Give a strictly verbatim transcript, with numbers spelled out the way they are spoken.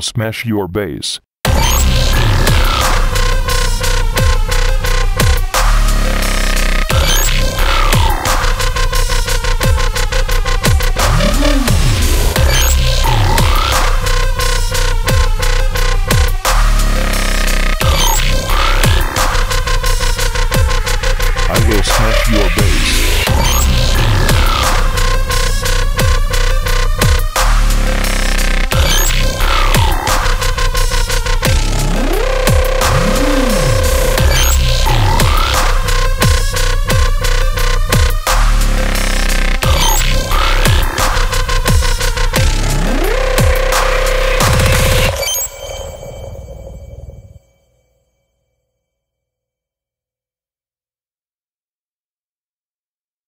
Smash your bass.